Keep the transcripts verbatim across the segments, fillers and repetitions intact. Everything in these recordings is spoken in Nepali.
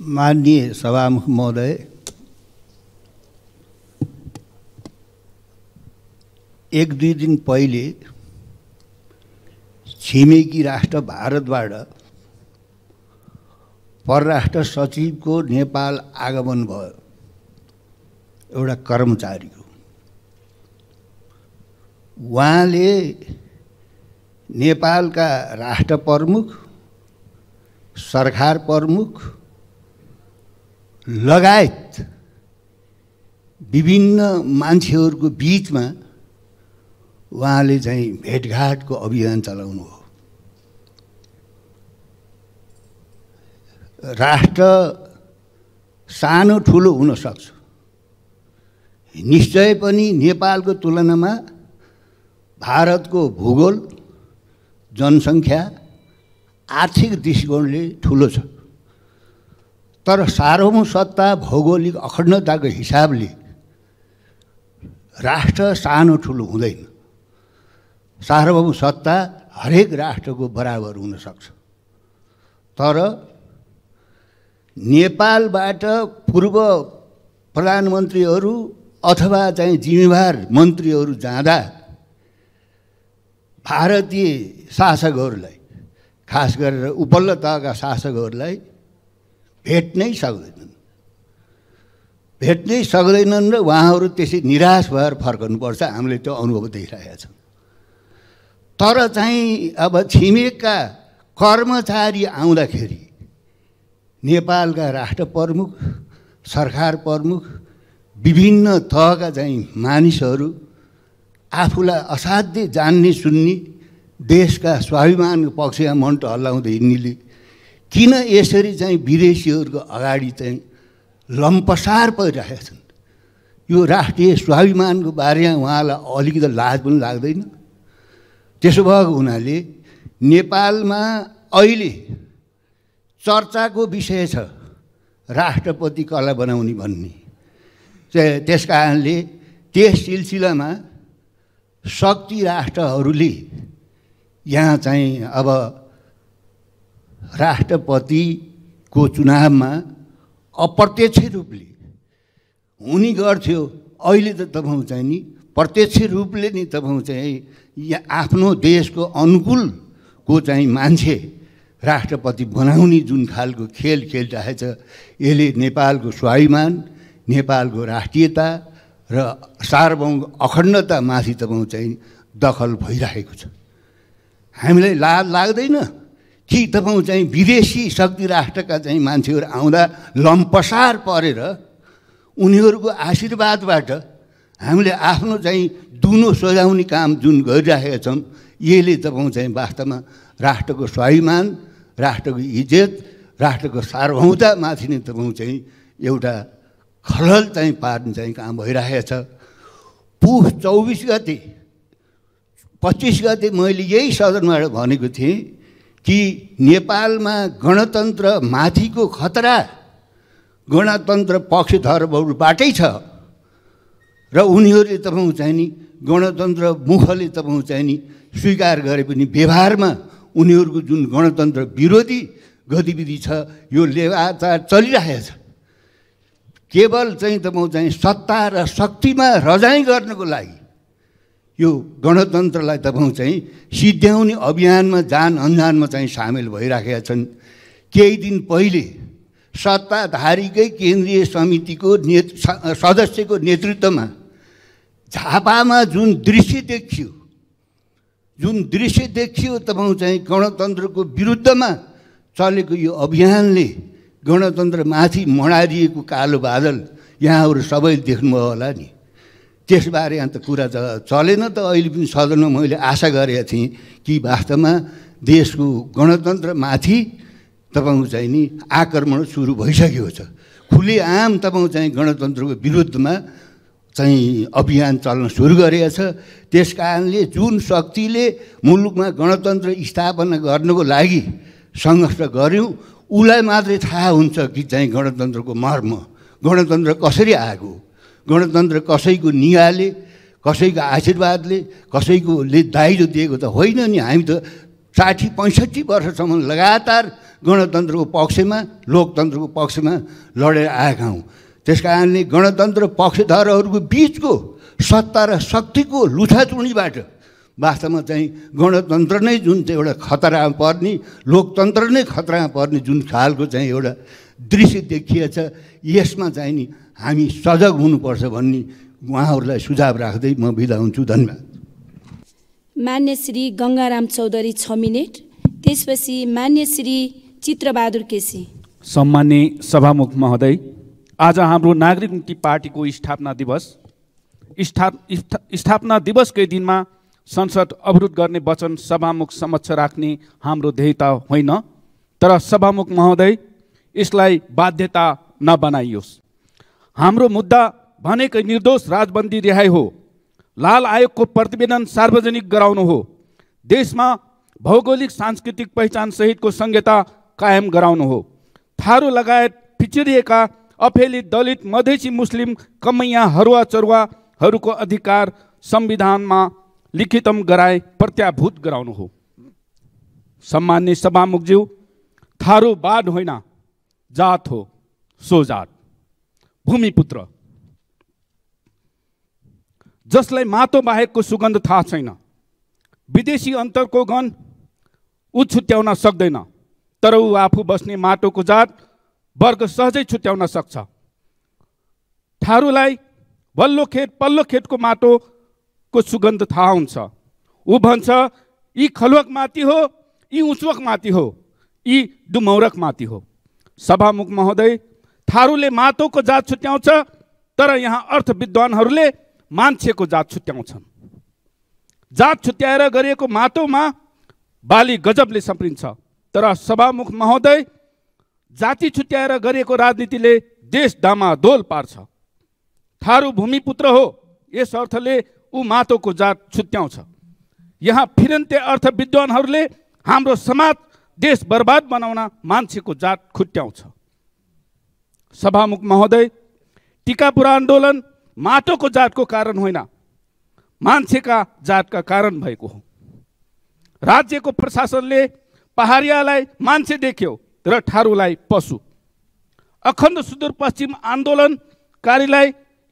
माननीय सभामुख महोदय, एक दुई दिन पहिले छिमेकी राष्ट्र भारतबाट परराष्ट्र सचिवको नेपाल आगमन भयो। एउटा कर्मचारी हो, उहाँले नेपालका राष्ट्र प्रमुख, सरकार प्रमुख लगायत विभिन्न मान्छेहरुको बीचमा उहाँले चाहिँ भेटघाटको अभियान चलाउनु हो। राष्ट्र सानो ठुलो हुन सक्छ, निश्चय पनि नेपालको तुलनामा भारतको भूगोल, जनसङ्ख्या, आर्थिक दृष्टिकोणले ठुलो छ, तर सार्वभौम सत्ता, भौगोलिक अखण्डताको हिसाबले राष्ट्र सानो ठुलो हुँदैन। सार्वभौम सत्ता हरेक राष्ट्रको बराबर हुन सक्छ, तर नेपालबाट पूर्व प्रधानमन्त्रीहरू अथवा चाहिँ जिम्मेवार मन्त्रीहरू जाँदा भारतीय शासकहरूलाई, खास गरेर उपल्लो तहका शासकहरूलाई भेट्नै सक्दैनन् भेट्नै सक्दैनन् र उहाँहरू त्यसै निराश भएर फर्कनुपर्छ। हामीले त्यो अनुभव देखिरहेका छौँ। तर चाहिँ अब छिमेकका कर्मचारी आउँदाखेरि नेपालका राष्ट्र प्रमुख, सरकार प्रमुख, विभिन्न तहका चाहिँ मानिसहरू आफूलाई असाध्यै जान्ने सुन्ने, देशका स्वाभिमानको पक्षमा मन्ट हल्लाउँदै हिँड्नेले किन यसरी चाहिँ विदेशीहरूको अगाडि चाहिँ लम्पसार परिरहेका छन्? यो राष्ट्रिय स्वाभिमानको बारेमा उहाँलाई अलिकति लाज पनि लाग्दैन। त्यसो भएको हुनाले नेपालमा अहिले चर्चाको विषय छ राष्ट्रपति कला बनाउने भन्ने। त्यस कारणले त्यस सिलसिलामा शक्ति राष्ट्रहरूले यहाँ चाहिँ अब राष्ट्रपतिको चुनावमा अप्रत्यक्ष रूपले हुने गर्थ्यो, अहिले त तपाईँ चाहिँ नि प्रत्यक्ष रूपले नि तपाईँ चाहिँ यहाँ आफ्नो देशको अनुकूलको चाहिँ मान्छे राष्ट्रपति बनाउने जुन खालको खेल खेलिरहेछ, यसले नेपालको स्वाभिमान, नेपालको राष्ट्रियता र सार्वभौम अखण्डतामाथि तपाईँ चाहिँ दखल भइरहेको छ। हामीलाई लाज लाग्दैन कि तपाईँ चाहिँ विदेशी शक्ति राष्ट्रका चाहिँ मान्छेहरू आउँदा लम्पसार परेर उनीहरूको आशीर्वादबाट हामीले आफ्नो चाहिँ दुनो सजाउने काम जुन गरिरहेका छौँ, यसले तपाईँ चाहिँ वास्तवमा राष्ट्रको स्वाभिमान, राष्ट्रको इज्जत, राष्ट्रको सार्वभौमतामाथि नै तपाईँ चाहिँ एउटा खलल चाहिँ पार्ने चाहिँ काम भइरहेको छ। पुस चौबिस गते पच्चिस गते मैले यही सदनबाट भनेको थिएँ कि नेपालमा गणतन्त्र माथिको खतरा गणतन्त्र पक्षधरहरूबाटै छ र उनीहरूले तपाईँ चाहिँ नि गणतन्त्र मुखले तपाईँ चाहिँ नि स्वीकार गरे पनि व्यवहारमा उनीहरूको जुन गणतन्त्र विरोधी गतिविधि छ, यो लगातार चलिरहेछ। केवल चाहिँ तपाईँ चाहिँ सत्ता र शक्तिमा रजाइ गर्नको लागि यो गणतन्त्रलाई तपाईँ चाहिँ सिद्ध्याउने अभियानमा जान अनजानमा चाहिँ सामेल भइराखेका छन्। केही दिन पहिले सत्ताधारीकै केन्द्रीय समितिको ने सदस्यको नेतृत्वमा झापामा जुन दृश्य देखियो जुन दृश्य देखियो तपाईँ चाहिँ गणतन्त्रको विरुद्धमा चलेको यो अभियानले गणतन्त्रमाथि मडारिएको कालो बादल यहाँहरू सबैले देख्नुभयो होला नि। त्यसबारे अन्त कुरा चलेन त। अहिले पनि सदनमा मैले आशा गरेका थिएँ कि वास्तवमा देशको गणतन्त्रमाथि तपाईँ चाहिँ नि आक्रमण सुरु भइसकेको छ। खुलेआम तपाईँ चाहिँ गणतन्त्रको विरुद्धमा चाहिँ अभियान चल्न सुरु गरेको छ। त्यस कारणले जुन शक्तिले मुलुकमा गणतन्त्र स्थापना गर्नको लागि सङ्घर्ष गऱ्यौँ, उसलाई मात्रै थाहा हुन्छ कि चाहिँ गणतन्त्रको मर्म, गणतन्त्र कसरी आएको, गणतन्त्र कसैको निगाले, कसैको आशीर्वादले, कसैकोले दाइजो दिएको त होइन नि। हामी त साठी पैंसठी वर्षसम्म लगातार गणतंत्र को पक्ष में लोकतंत्र को पक्ष में लड़े आया हूं। तेस कारण गणतंत्र पक्षधर को बीच को सत्ता र शक्ति को लुछाचुनी वास्तव में चाहे गणतंत्र नहीं जुन एउटा खतरा में पर्ने लोकतंत्र नहीं खतरा में पर्ने जुन खालको चाहिँ एउटा दृश्य देखिएछ यसमा चाहिँ नि हामी सजग हुनुपर्छ भन्ने उहाँहरूलाई सुझाव राख्दै म बिदा हुन्छु। धन्यवाद। मान्य श्री गंगाराम चौधरी छ मिनेट, त्यसपछि मान्य श्री चित्र बहादुर केसी। सम्माननीय सभामुख महोदय, आज हाम्रो नागरिक मुक्ति पार्टीको स्थापना दिवस स्थापना दिवसकै दिनमा संसद अवरुद्ध गर्ने वचन सभामुख समक्ष राख्ने हाम्रो ध्येयता होइन, तर सभामुख महोदय यसलाई बाध्यता नबनाइयोस्। हाम्रो मुद्दा भनेकै निर्दोष राजबन्दी रिहाई हो, लाल आयोगको प्रतिवेदन सार्वजनिक गराउनु हो, देशमा भौगोलिक सांस्कृतिक पहिचान सहितको संहिता कायम गराउनु हो, थारू लगायत पिछडिएका अफेली दलित मधेसी मुस्लिम कमैया हरुवा चरुवाहरूको अधिकार संविधानमा लिखितम गराए प्रत्याभूत गराउनु हो। सम्माननीय सभामुखज्यू, थारू बाड होइन, जात हो, सो जात भूमिपुत्र जसलाई माटो बाहेकको सुगन्ध थाहा छैन। विदेशी अन्तरको गन उ छुट्याउन सक्दैन, तर ऊ आफू बस्ने माटोको जात वर्ग सहजै छुट्याउन सक्छ। थारूलाई बल्लो खेत पल्लो खेतको माटो को सुगंध थाहा हुन्छ। ऊ भन्छ यी खलुवक माटी हो, यी उचुवक माटी हो, यी डुमौरक माटी हो। सभामुख महोदय, थारूले माटोको जात छुट्याउँछ, तर यहाँ अर्थविद्वानहरूले मान्छेको जात छुट्याउँछन्। जात छुट्याएर गरिएको माटोमा बाली गजबले सम्प्रिन्छ, तर सभामुख महोदय जाति छुट्याएर गरिएको राजनीतिले देश डामाडोल पार्छ। थारू भूमिपुत्र हो, यस अर्थले ऊ माटोको जात छुट्याउँछ। यहाँ फिरन्ते अर्थविद्वानहरूले हाम्रो समाज देश बर्बाद बनाउन मान्छेको जात खुट्याउँछ। सभामुख महोदय, टिकापुर आन्दोलन माटोको जातको कारण होइन, मान्छेका जातका कारण भएको हो। राज्यको प्रशासनले पहाडियालाई मान्छे देख्यो र थारूलाई पशु। अखण्ड सुदूरपश्चिम आन्दोलनकारीलाई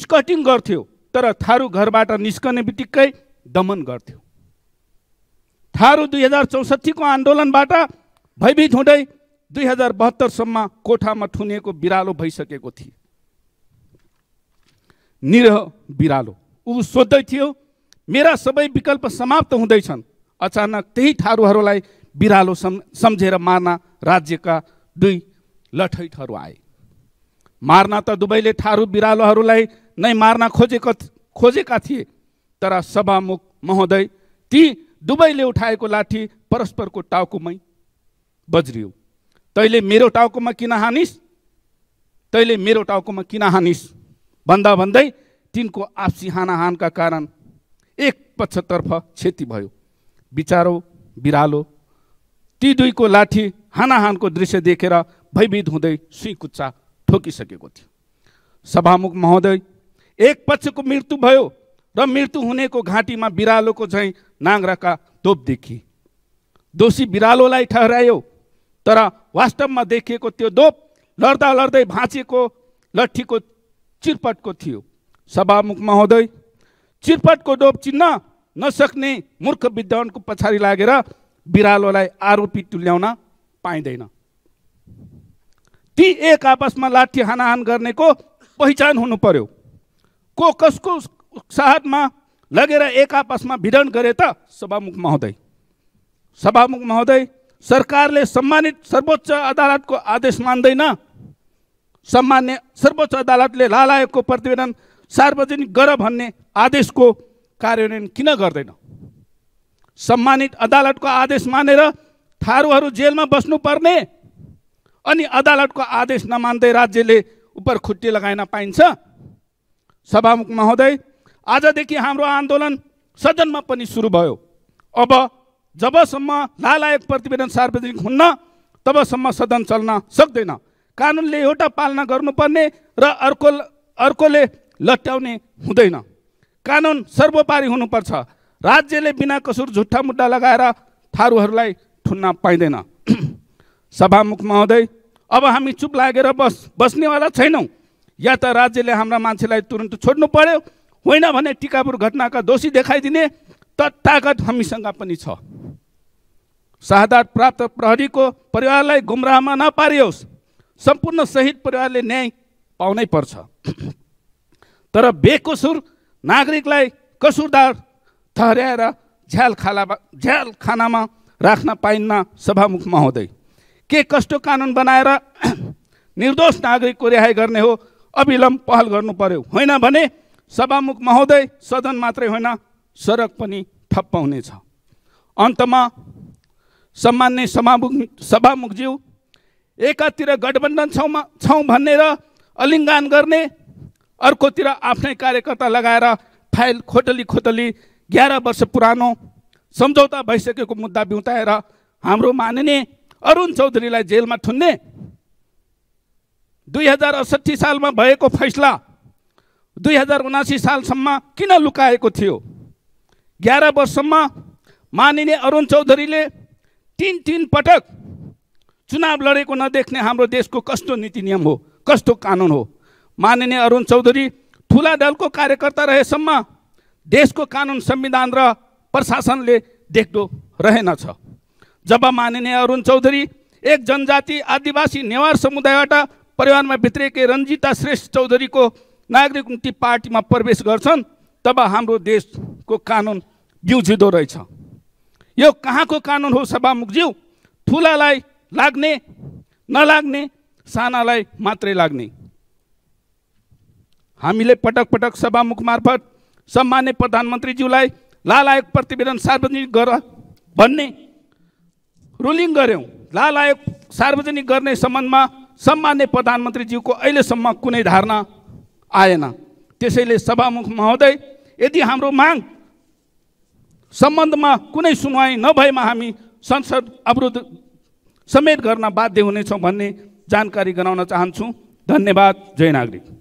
स्कटिङ गर्थ्यो, तर थारू घरबाट निस्कने बित्तिकै दमन गर्थ्यो। थारू दुई हजार चौसठी को आन्दोलनबाट भयभीत हुँदै दुई हजार बहत्तरसम्म कोठामा ठुनेको बिरालो भइसकेको थिए। निरह बिरालो ऊ सोध्दै थियो, मेरा सबै विकल्प समाप्त हुँदैछन्। अचानक त्यही थारूहरूलाई बिरालो सम्झेर मार्न राज्यका दुई लठैठहरू आए। मार्न त दुवैले थारू बिरालोहरूलाई नै मार्न खोजेको खोजेका थिए, तर सभामुख महोदय ती दुवैले उठाएको लाठी परस्परको टाउकोमै बज्रियो। तैले मेरो टाउकोमा किन हानिस्, तैले मेरो टाउकोमा किन हानिस् भन्दा भन्दै तिनको आपसी हानाहानका कारण एक पक्षतर्फ क्षति भयो। बिचारो बिरालो ती दुईको लाठी हानाहानको दृश्य देखेर भयभीत हुँदै सुइकुच्चा ठोकिसकेको थियो। सभामुख महोदय, एक पक्षको मृत्यु भयो र मृत्यु हुनेको घाँटीमा बिरालोको झैं नाङ्राका तोप देखिए। दोषी बिरालोलाई ठहरायो, तर वास्तवमा देखिएको त्यो दोप लड्दा लड्दै भाँचेको लट्ठीको चिरपटको थियो। सभामुख महोदय, चिरपटको दोप चिन्न नसक्ने मूर्ख विद्वानको पछाडि लागेर बिरालोलाई आरोपी तुल्याउन पाइँदैन। ती एक आपसमा लाठी हानाहान गर्नेको पहिचान हुनु पर्यो। को कसको साथमा लगेर एक आपसमा भिडन गरे त सभामुख महोदय? सभामुख महोदय, सरकारले सम्मानित सर्वोच्च अदालतको आदेश मान्दैन। सम्मान्य सर्वोच्च अदालतले लाल आयोगको प्रतिवेदन सार्वजनिक गर भन्ने आदेशको कार्यान्वयन किन गर्दैन? सम्मानित अदालतको आदेश मानेर थारूहरू जेलमा बस्नुपर्ने अनि अदालतको आदेश नमान्दै राज्यले उपर खुट्टी लगाइन पाइन्छ? सभामुख महोदय, आजदेखि हाम्रो आन्दोलन सदनमा पनि सुरु भयो। अब जबसम्म लाल आयोग प्रतिवेदन सार्वजनिक हुन्न तबसम्म सदन चल्न सक्दैन। कानुनले एउटा पालना गर्नुपर्ने र अर्को अर्कोले लट्याउने हुँदैन। कानुन सर्वोपरि हुनुपर्छ। राज्यले बिना कसुर झुट्टा मुद्दा लगाएर थारूहरूलाई ठुन्न पाइदैन। सभामुख महोदय, अब हामी चुप लागेर बस बस्नेवाला छैनौं। या त राज्यले हाम्रा मान्छेलाई तुरुन्त छोड्नु पर्यो, होइन भने टिकापुर घटनाका दोषी देखाइदिने त ताकत हामीसँग पनि छ। शहादत प्राप्त प्रहरीको परिवारलाई गुमराहमा नपारियोस्, सम्पूर्ण शहीद परिवारले न्याय पाउनै पर्छ। तर बेकसुर नागरिकलाई कसुरदार ठहर्याएर झ्याल खाला झ्याल खानामा राख्न पाइन्न। सभामुख महोदय, के कस्तो कानुन बनाएर निर्दोष नागरिकको रिहाई गर्ने हो? अविलम्ब पहल गर्नु पर्यो, होइन भने सभामुख महोदय सदन मात्रै होइन सडक पनि ठप्प हुनेछ। अन्तमा सम्माननीय सभामुख सभामुखज्यू, एकातिर गठबन्धन छौँमा छौँ भनेर अलिङ्गन गर्ने, अर्कोतिर आफ्नै कार्यकर्ता लगाएर फाइल खोटली खोटली ग्यारह वर्ष पुरानो सम्झौता भइसकेको मुद्दा बिउताएर हाम्रो माननीय अरुण चौधरीलाई जेलमा ठुन्ने। दुई हजार अठसट्ठी सालमा भएको फैसला दुई हजार उनासी सालसम्म किन लुकाएको थियो? ग्यारह वर्षसम्म माननीय अरुण चौधरीले तीन तीन पटक चुनाव लडेको नदेख्ने हाम्रो देशको कस्तो नीति नियम हो, कस्तो कानुन हो? माननीय अरुण चौधरी ठुला दलको कार्यकर्ता रहेसम्म देशको कानुन संविधान र प्रशासनले देख्दो रहेनछ। जब माननीय अरुण चौधरी एक जनजाति आदिवासी नेवार समुदायबाट परिवारमा भित्रिएकै रञ्जिता श्रेष्ठ चौधरीको नागरिक मुक्ति पार्टीमा प्रवेश गर्छन्, तब हाम्रो देशको कानुन बिउजिदो रहेछ। यो कहाँको कानुन हो सभामुखज्यू? ठुलालाई लाग्ने नलाग्ने, सानालाई मात्रै लाग्ने। हामीले पटक पटक सभामुख मार्फत सम्माननीय प्रधानमन्त्रीज्यूलाई लाल आयोग प्रतिवेदन सार्वजनिक गर भन्ने रुलिङ गर्यौं। लाल आयोग सार्वजनिक गर्ने सम्बन्धमा सम्माननीय प्रधानमन्त्रीज्यूको अहिलेसम्म कुनै धारणा आएन। त्यसैले सभामुख महोदय, यदि हाम्रो माग सम्बन्धमा कुनै सुनवाई नभएमा हामी संसद अवरोध समेत गर्न बाध्य हुनेछौँ भन्ने जानकारी गराउन चाहन्छु। धन्यवाद। जय नागरिक।